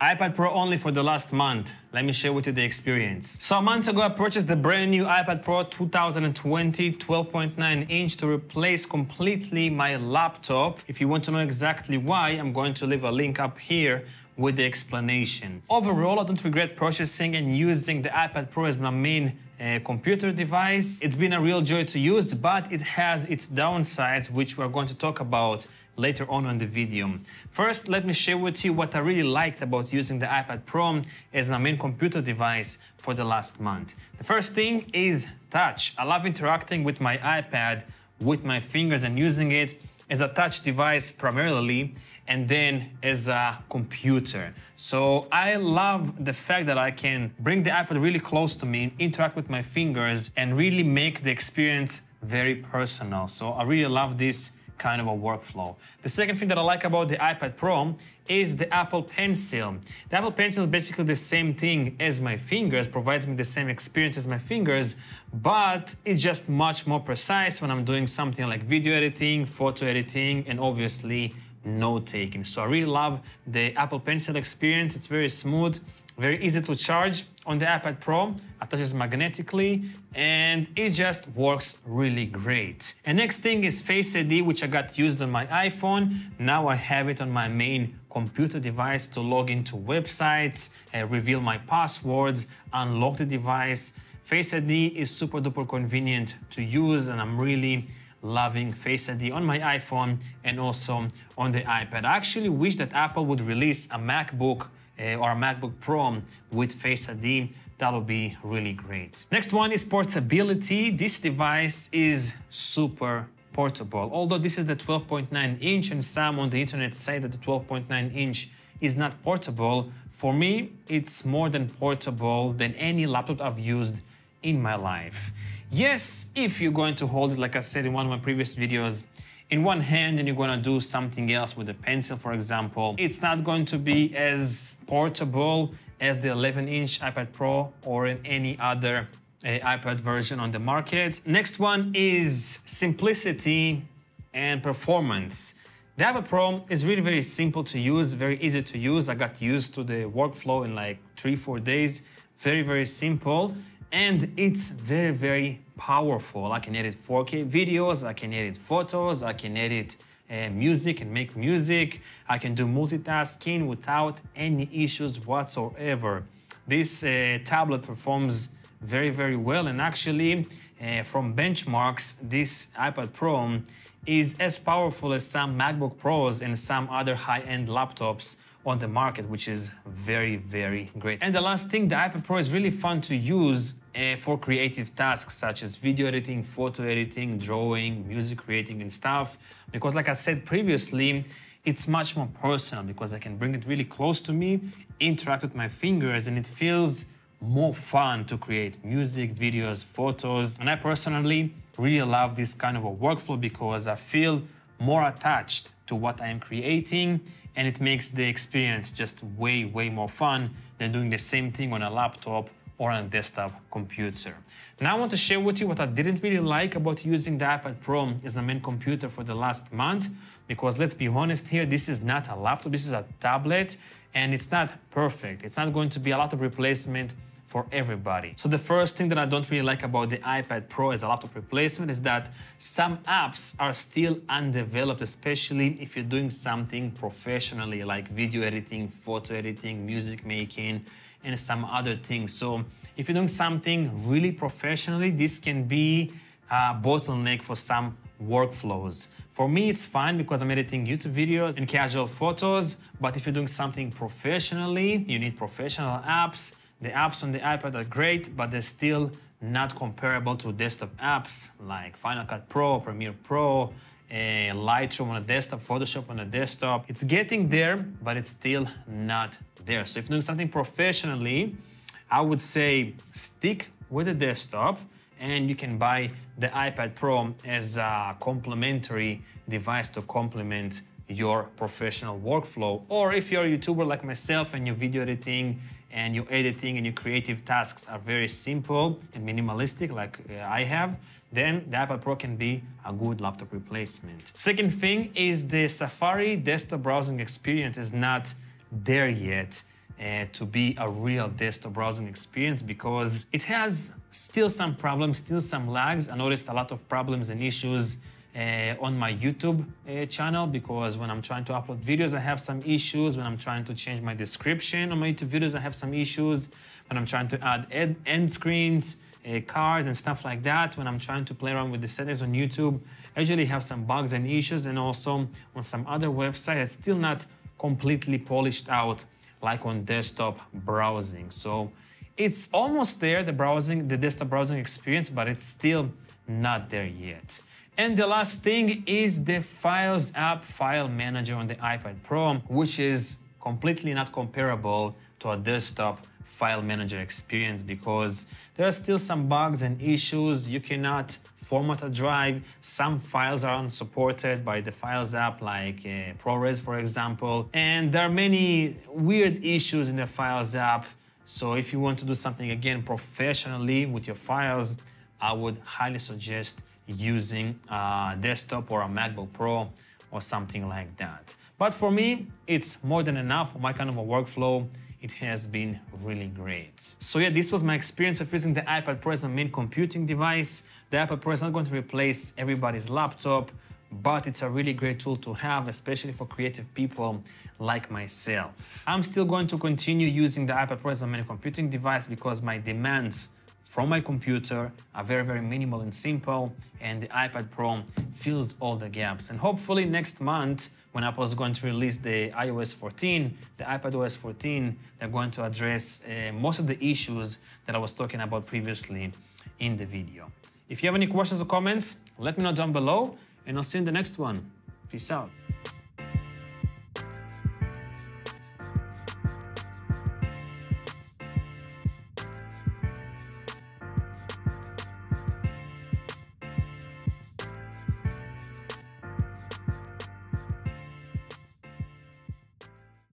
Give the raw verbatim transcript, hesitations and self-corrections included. iPad Pro only for the last month. Let me share with you the experience. So a month ago, I purchased the brand new iPad Pro two thousand twenty twelve point nine inch to replace completely my laptop. If you want to know exactly why, I'm going to leave a link up here with the explanation. Overall, I don't regret purchasing and using the iPad Pro as my main A computer device. It's been a real joy to use, but it has its downsides, which we're going to talk about later on in the video. First, let me share with you what I really liked about using the iPad Pro as my main computer device for the last month. The first thing is touch. I love interacting with my iPad with my fingers and using it as a touch device primarily, and then as a computer. So I love the fact that I can bring the iPad really close to me, interact with my fingers, and really make the experience very personal. So I really love this kind of a workflow. The second thing that I like about the iPad Pro is the Apple Pencil. The Apple Pencil is basically the same thing as my fingers, provides me the same experience as my fingers, but it's just much more precise when I'm doing something like video editing, photo editing, and obviously note-taking. So I really love the Apple Pencil experience. It's very smooth, very easy to charge on the iPad Pro, attaches magnetically, and it just works really great. And next thing is Face I D, which I got used on my iPhone. Now I have it on my main computer device to log into websites, uh, reveal my passwords, unlock the device. Face I D is super duper convenient to use, and I'm really loving Face I D on my iPhone and also on the iPad. I actually wish that Apple would release a MacBook or a MacBook Pro with Face I D. That'll be really great. Next one is portability. This device is super portable. Although this is the twelve point nine inch and some on the internet say that the twelve point nine inch is not portable, for me, it's more than portable than any laptop I've used in my life. Yes, if you're going to hold it, like I said in one of my previous videos, in one hand and you're gonna do something else with a pencil, for example, it's not going to be as portable as the eleven inch iPad Pro or in any other uh, iPad version on the market. Next one is simplicity and performance. The iPad Pro is really very simple to use, very easy to use. I got used to the workflow in like three, four days. Very, very simple. And it's very, very powerful. I can edit four K videos, I can edit photos, I can edit uh, music and make music. I can do multitasking without any issues whatsoever. This uh, tablet performs very, very well. And actually, uh, from benchmarks, this iPad Pro is as powerful as some MacBook Pros and some other high-end laptops on the market, which is very, very great. And the last thing, the iPad Pro is really fun to use uh, for creative tasks such as video editing, photo editing, drawing, music creating and stuff. Because like I said previously, it's much more personal because I can bring it really close to me, interact with my fingers, and it feels more fun to create music, videos, photos. And I personally really love this kind of a workflow because I feel more attached to what I am creating, and it makes the experience just way, way more fun than doing the same thing on a laptop or on a desktop computer. Now I want to share with you what I didn't really like about using the iPad Pro as a main computer for the last month, because let's be honest here, this is not a laptop, this is a tablet, and it's not perfect. It's not going to be a laptop replacement for everybody. So the first thing that I don't really like about the iPad Pro as a laptop replacement is that some apps are still undeveloped, especially if you're doing something professionally like video editing, photo editing, music making, and some other things. So if you're doing something really professionally, this can be a bottleneck for some workflows. For me, it's fine because I'm editing YouTube videos and casual photos, but if you're doing something professionally, you need professional apps. The apps on the iPad are great, but they're still not comparable to desktop apps like Final Cut Pro, Premiere Pro, uh, Lightroom on a desktop, Photoshop on a desktop. It's getting there, but it's still not there. So if you're doing something professionally, I would say stick with the desktop, and you can buy the iPad Pro as a complementary device to complement your professional workflow. Or if you're a YouTuber like myself and you're video editing, and your editing and your creative tasks are very simple and minimalistic like uh, I have, then the iPad Pro can be a good laptop replacement. Second thing is the Safari desktop browsing experience is not there yet. uh, to be a real desktop browsing experience, because it has still some problems, still some lags. I noticed a lot of problems and issues Uh, on my YouTube uh, channel, because when I'm trying to upload videos, I have some issues. When I'm trying to change my description on my YouTube videos, I have some issues. When I'm trying to add end screens, uh, cards and stuff like that. When I'm trying to play around with the settings on YouTube, I usually have some bugs and issues. And also on some other websites, it's still not completely polished out like on desktop browsing. So it's almost there, the browsing, the desktop browsing experience, but it's still not there yet. And the last thing is the Files app, File Manager on the iPad Pro, which is completely not comparable to a desktop file manager experience, because there are still some bugs and issues. You cannot format a drive. Some files are unsupported by the Files app, like uh, ProRes, for example. And there are many weird issues in the Files app. So if you want to do something, again, professionally with your files, I would highly suggest using a desktop or a MacBook Pro or something like that. But for me, it's more than enough for my kind of a workflow. It has been really great. So yeah, this was my experience of using the iPad Pro as my main computing device. The iPad Pro is not going to replace everybody's laptop, but it's a really great tool to have, especially for creative people like myself. I'm still going to continue using the iPad Pro as my main computing device, because my demands from my computer are very, very minimal and simple, and the iPad Pro fills all the gaps. And hopefully next month, when Apple is going to release the i O S fourteen, the iPadOS fourteen, they're going to address uh, most of the issues that I was talking about previously in the video. If you have any questions or comments, let me know down below, and I'll see you in the next one. Peace out.